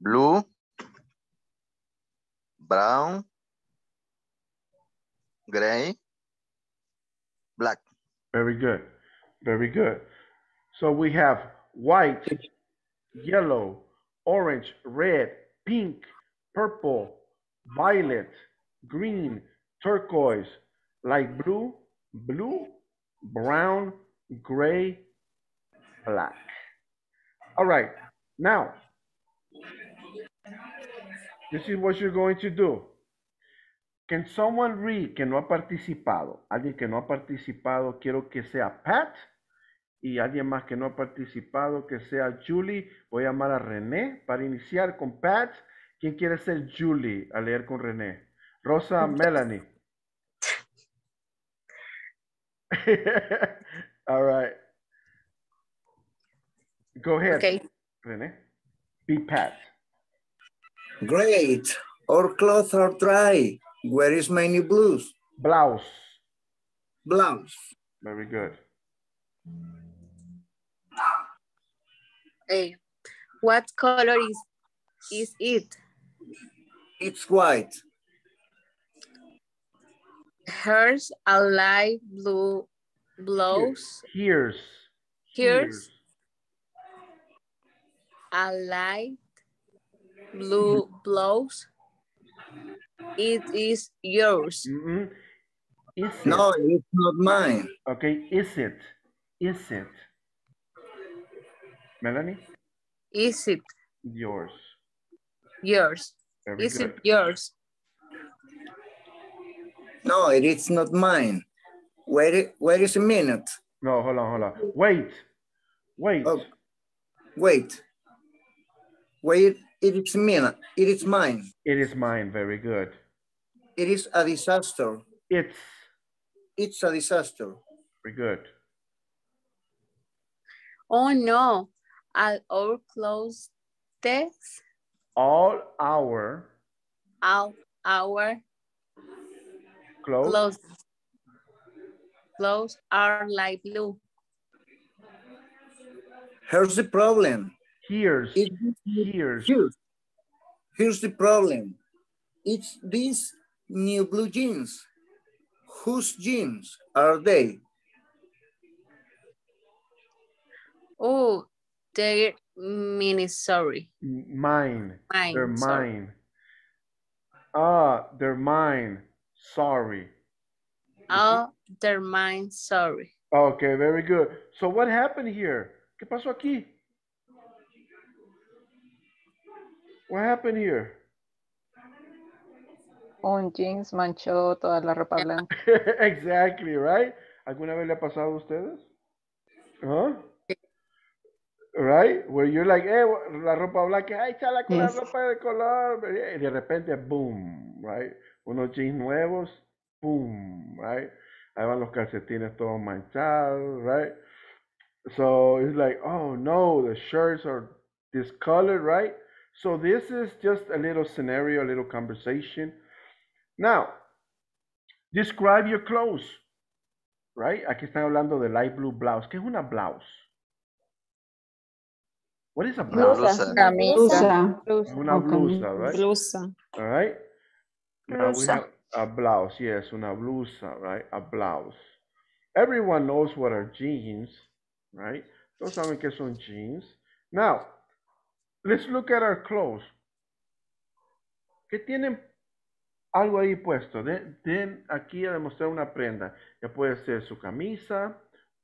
Blue. Brown. Gray. Black. Very good. Very good. So we have white, yellow, orange, red, pink, purple, violet, green, turquoise, light blue, blue, brown, gray, black. All right. Now, this is what you're going to do. Can someone read que no ha participado? Alguien que no ha participado, quiero que sea Pat. Y alguien más que no ha participado, que sea Julie. Voy a llamar a René para iniciar con Pat. ¿Quién quiere ser Julie a leer con René? Rosa Melanie. All right. Go ahead. Okay. René. Be Pat. Great. Our clothes are dry. Where is my new blouse? Blouse. Blouse. Very good. Hey, what color is it? It's white. Here's a light blue blouse. Here's a light blue blouse. It is yours. Mm-hmm. Is it? No, it's not mine. Okay, is it? Is it? Melanie? Is it? Yours. Yours. Very is good. It yours? No, it is not mine. Wait is a minute. No, hold on, hold on. Wait. Wait. Oh, wait. Wait, it is a minute. It is mine. It is mine. Very good. It is a disaster. It's a disaster. Very good. Oh no, all our clothes are light blue. Here's the problem. Here's the problem. It's these new blue jeans. Whose jeans are they? Oh, they're Minnesota. Mine. They're mine. Ah, they're mine. Sorry. Oh, they're mine. Sorry. Okay, very good. So what happened here? ¿Qué pasó aquí? What happened here? Un jeans manchó toda la ropa blanca. Exactly, right? ¿Alguna vez le ha pasado a ustedes? Huh? Right? Where you're like, hey, la ropa blanca, ay, chala con la ropa de color. Y de repente, boom, right? Unos jeans nuevos, boom, right? Ahí van los calcetines todos manchados, right? So it's like, oh no, the shirts are discolored, right? So this is just a little scenario, a little conversation. Now, describe your clothes, right? Aquí están hablando de light blue blouse. ¿Qué es una blouse? What is a blouse? Blusa. Blusa. Blusa. Una blusa, right? Blusa. All right. Now we have a blouse. Yes, una blusa, right? A blouse. Everyone knows what are jeans, right? Todos saben que son jeans. Now, let's look at our clothes. ¿Qué tienen algo ahí puesto? Den aquí a demostrar una prenda. Ya puede ser su camisa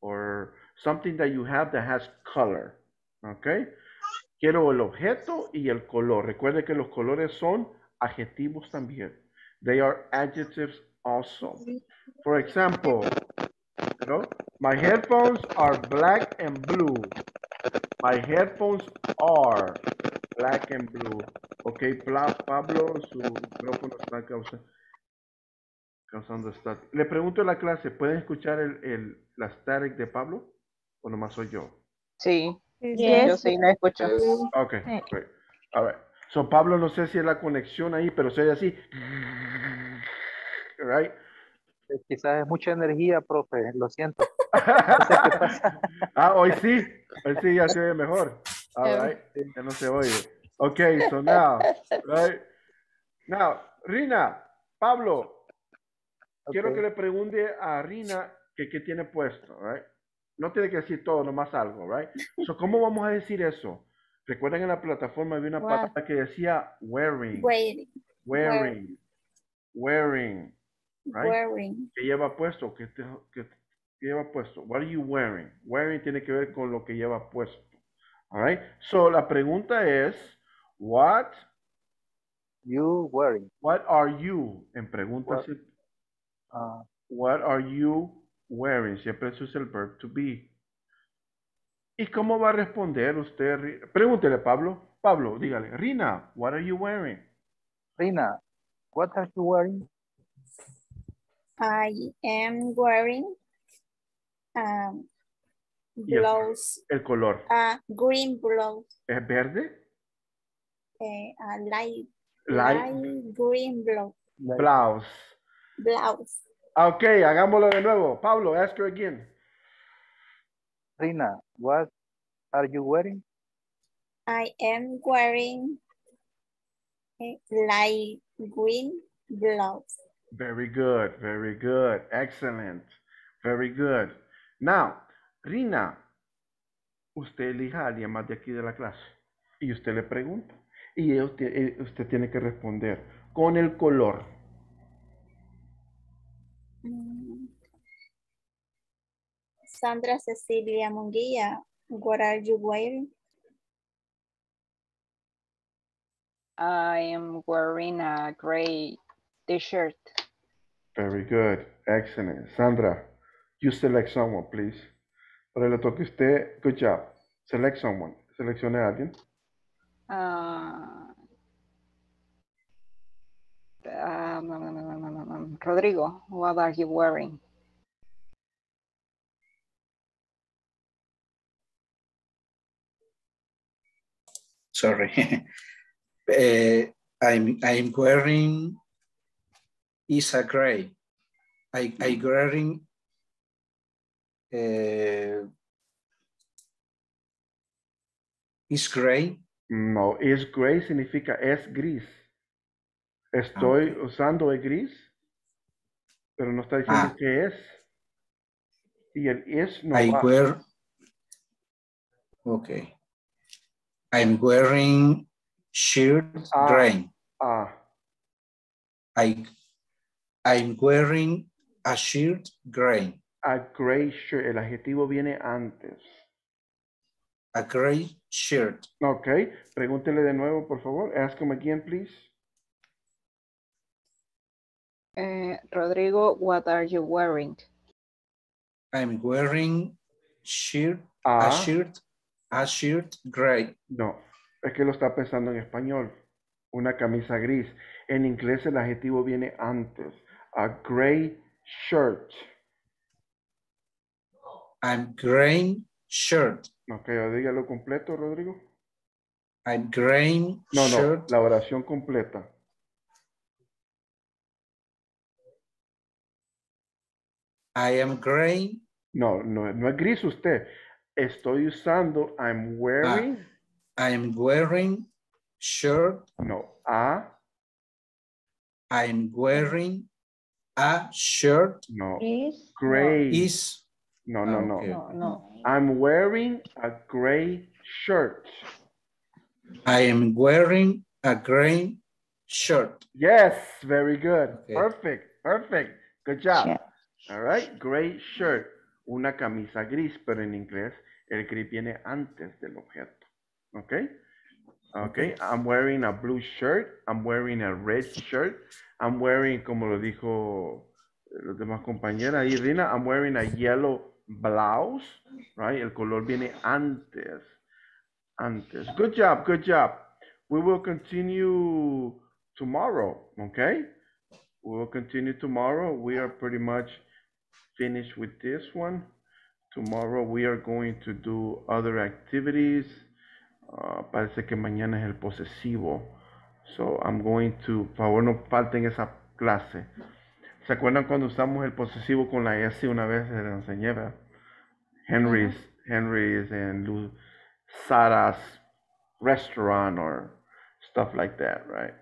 or something that you have that has color. Okay. Quiero el objeto y el color. Recuerde que los colores son adjetivos también. They are adjectives also. For example, you know, my headphones are black and blue. My headphones are black and blue. Okay, Pablo, su micrófono está causando. Causando static. Le pregunto a la clase, ¿pueden escuchar la static de Pablo? ¿O nomás soy yo? Sí. Yes. Yo sí la escucho. Ok, great. All right. So, Pablo, no sé si es la conexión ahí, pero soy así. Right? Quizás es mucha energía, profe. Lo siento. No sé qué pasa. Ah, hoy sí. Hoy sí ya se oye mejor. All right. Ya no se oye. Ok, so now. Right. Now, Rina, Pablo. Okay. Quiero que le pregunte a Rina que qué tiene puesto, right? No tiene que decir todo, nomás algo, right? So, ¿cómo vamos a decir eso? Recuerden en la plataforma había una palabra que decía wearing. Wearing. Right? Wearing. ¿Qué lleva puesto? ¿Qué lleva puesto? What are you wearing? Wearing tiene que ver con lo que lleva puesto. All right? So, la pregunta es, what you wearing? What are you? En preguntas. What are you wearing? Siempre se usa el verb to be. ¿Y cómo va a responder usted? Pregúntele, Pablo. Pablo, dígale. Rina, what are you wearing? Rina, what are you wearing? I am wearing blouse. El color. Green blouse. ¿Es verde? Light green blouse. Blouse. Ok, hagámoslo de nuevo. Pablo, ask her again. Rina, what are you wearing? I am wearing a light green blouse. Very good, very good. Excellent. Very good. Now, Rina, usted elija a alguien más de aquí de la clase. Y usted le pregunta. Y usted tiene que responder con el color. Sandra Cecilia Munguía, what are you wearing? I am wearing a gray t-shirt. Very good, excellent. Sandra, you select someone, please. Pero le toque a usted, good job. Select someone, seleccione a alguien. Rodrigo, what are you wearing? Sorry. I'm wearing is a gray. I'm wearing is gray. No, is gray significa es gris. Estoy usando el gris, pero no está diciendo qué es. Y el es no va. Okay. I'm wearing shirt gray. I'm wearing a shirt gray. A gray shirt. El adjetivo viene antes. A gray shirt. Okay. Pregúntele de nuevo, por favor. Ask him again, please. Rodrigo, what are you wearing? I'm wearing a shirt gray. No, es que lo está pensando en español. Una camisa gris. En inglés el adjetivo viene antes. A gray shirt. I'm gray shirt. Ok, dígalo completo, Rodrigo. I'm gray shirt. No, la oración completa. I am gray. No es gris usted. Estoy usando, I'm wearing. I'm wearing shirt. No, I'm wearing a shirt. No, is, gray. Is. No. I'm wearing a gray shirt. I am wearing a gray shirt. Yes, very good. Okay. Perfect. Good job. Yeah. All right, gray shirt, una camisa gris, pero en inglés el gris viene antes del objeto, okay, I'm wearing a blue shirt, I'm wearing a red shirt, I'm wearing, como lo dijo los demás compañeras ahí, Rina, I'm wearing a yellow blouse, right, el color viene antes, good job, we will continue tomorrow, okay, We will continue tomorrow. We are pretty much finished with this one. Tomorrow we are going to do other activities. Parece que mañana es el posesivo. So I'm going to, por favor no falten esa clase. ¿Se acuerdan cuando usamos el posesivo con la S una vez? Se lo enseñé. Henry's and Lou, Sarah's restaurant or stuff like that, right?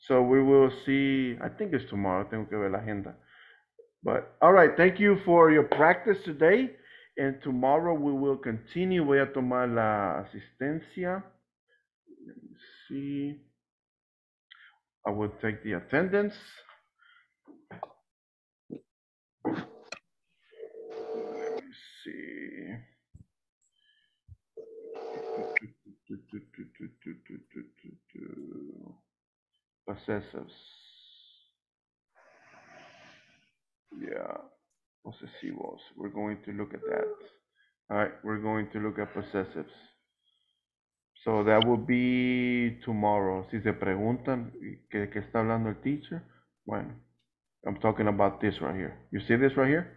So we will see, I think it's tomorrow. Tengo que ver la agenda. But all right, thank you for your practice today. And tomorrow we will continue. Voy a tomar la asistencia. Let me see. I will take the attendance. Let me see. Possessives. Yeah. Possessivos. We're going to look at that. All right, we're going to look at possessives. So that will be tomorrow. Si se preguntan que está hablando el teacher, bueno, I'm talking about this right here. You see this right here?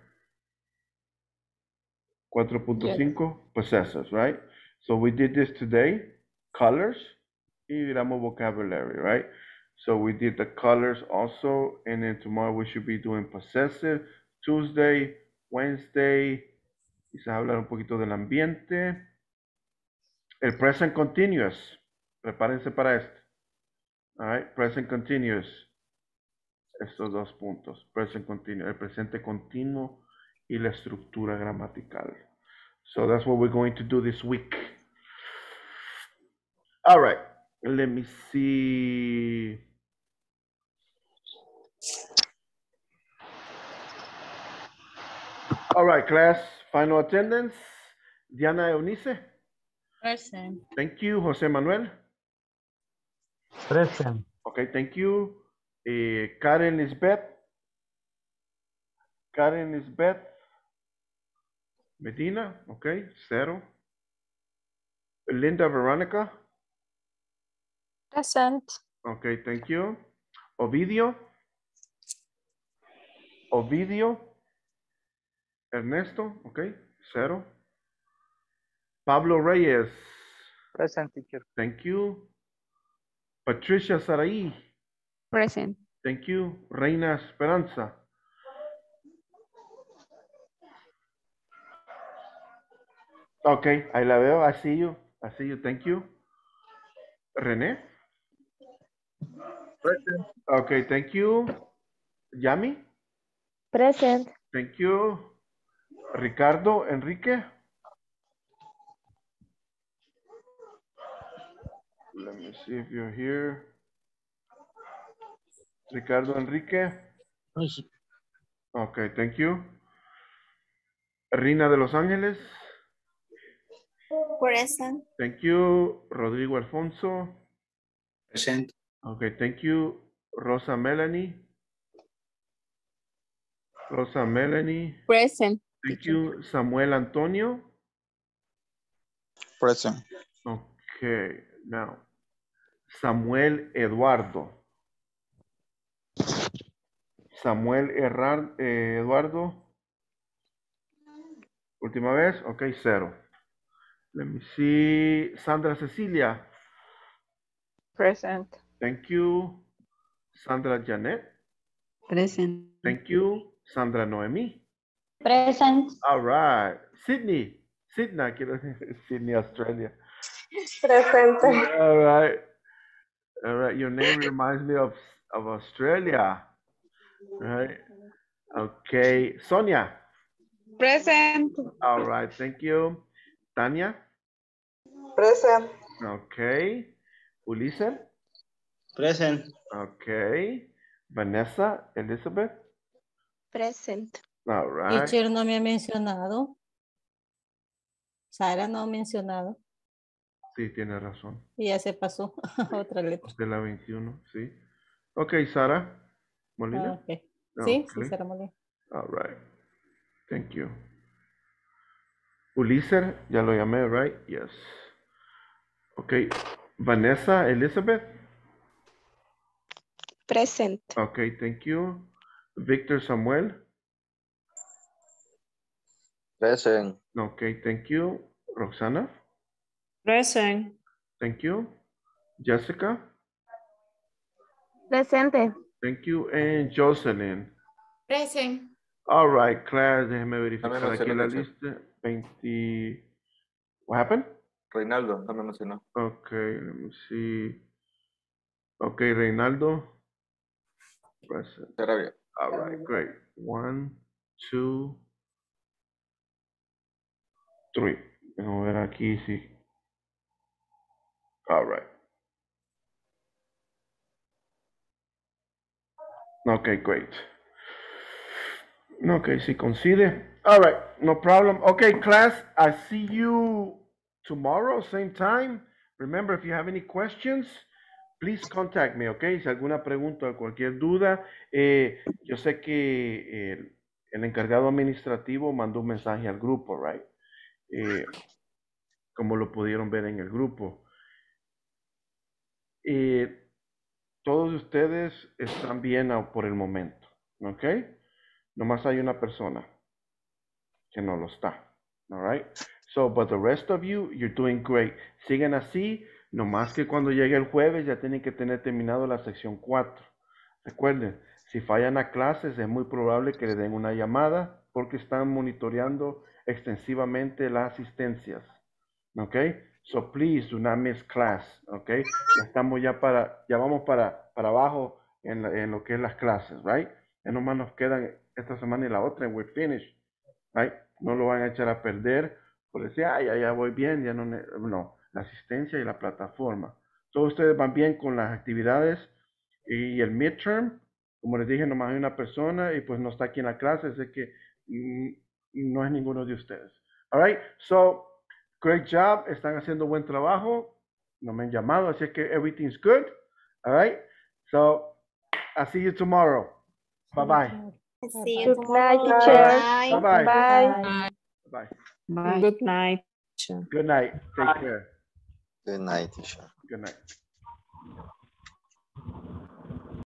4.5 possessives, right? So we did this today. Colors. Y miramos vocabulary, right? So we did the colors also, and then tomorrow we should be doing possessive. Tuesday, Wednesday, quizás hablar un poquito del ambiente. El present continuous, prepárense para esto. All right, present continuous. Estos dos puntos, present continuous, el presente continuo y la estructura gramatical. So that's what we're going to do this week. All right, let me see. All right, class, final attendance. Diana Eunice. Present. Thank you. José Manuel. Present. Okay, thank you. Karen Lisbeth. Karen Lisbeth Medina. Okay, zero. Linda Veronica. Present. Okay, thank you. Ovidio. Ovidio Ernesto, okay, zero. Pablo Reyes. Present, teacher. Thank you. Patricia Saraí. Present. Thank you. Reina Esperanza. Okay, ahí la veo, I see you. I see you, thank you. René. Present. Okay, thank you. Yami. Present. Thank you. Ricardo Enrique. Let me see if you're here. Ricardo Enrique. Okay, thank you. Rina de Los Angeles. Present. Thank you. Rodrigo Alfonso. Present. Okay, thank you. Rosa Melanie. Rosa Melanie. Present. Thank you. Samuel Antonio. Present. Okay, now Samuel Eduardo. Samuel Eduardo. Última vez, okay, zero. Let me see. Sandra Cecilia. Present. Thank you. Sandra Janet. Present. Thank you. Sandra Noemi. Present. All right. Sydney. Sydney, Sydney, Australia. Present. All right. All right. Your name reminds me of Australia. Right. Okay. Sonia. Present. All right. Thank you. Tania. Present. Okay. Ulises. Present. Okay. Vanessa Elizabeth. Present. All right. Teacher no me ha mencionado. Sara no ha mencionado. Sí, tiene razón. Y ya se pasó otra letra. De la 21, sí. Ok, Sara Molina. Okay. Sí, okay. Sí, Sara Molina. All right. Thank you. Ulises, ya lo llamé, right? Yes. Ok. Vanessa Elizabeth. Present. Okay, thank you. Victor Samuel. Present. Okay, thank you. Roxana. Present. Thank you. Jessica. Presente. Thank you. And Jocelyn. Present. All right, class, déjeme verificar aquí la lista. 20. What happened? Reynaldo, no me mencionó. Okay, let me see. Okay, Reynaldo. Present. All right, great. 1, 2, 3. Vamos a ver aquí, sí. All right. Okay, great. Okay, she conceded. All right, no problem. Okay, class, I see you tomorrow, same time. Remember, if you have any questions, please contact me, okay? Si alguna pregunta o cualquier duda, yo sé que el encargado administrativo mandó un mensaje al grupo, right? Como lo pudieron ver en el grupo. Todos ustedes están bien por el momento, ¿ok? Nomás hay una persona que no lo está, all right? So, but the rest of you, you're doing great. Siguen así, nomás que cuando llegue el jueves ya tienen que tener terminado la sección 4. Recuerden, si fallan a clases es muy probable que le den una llamada porque están monitoreando extensivamente las asistencias, ¿ok? So please do not miss class, okay? Ya vamos para abajo en lo que es las clases, right? Ya nomás nos quedan esta semana y la otra, and we're finished, right? No lo van a echar a perder, por decir, ah, ya voy bien, ya no, la asistencia y la plataforma. Todos ustedes van bien con las actividades y el midterm, como les dije, nomás hay una persona y pues no está aquí en la clase, así que no es ninguno de ustedes. All right, so... Great job. Están haciendo buen trabajo. No me han llamado, así que everything's good. All right. So, I'll see you tomorrow. Bye-bye. See you tomorrow. Good night, teacher. Bye-bye. Bye. Bye. Bye. Good night. Good night. Take care. Good night, teacher. Good night.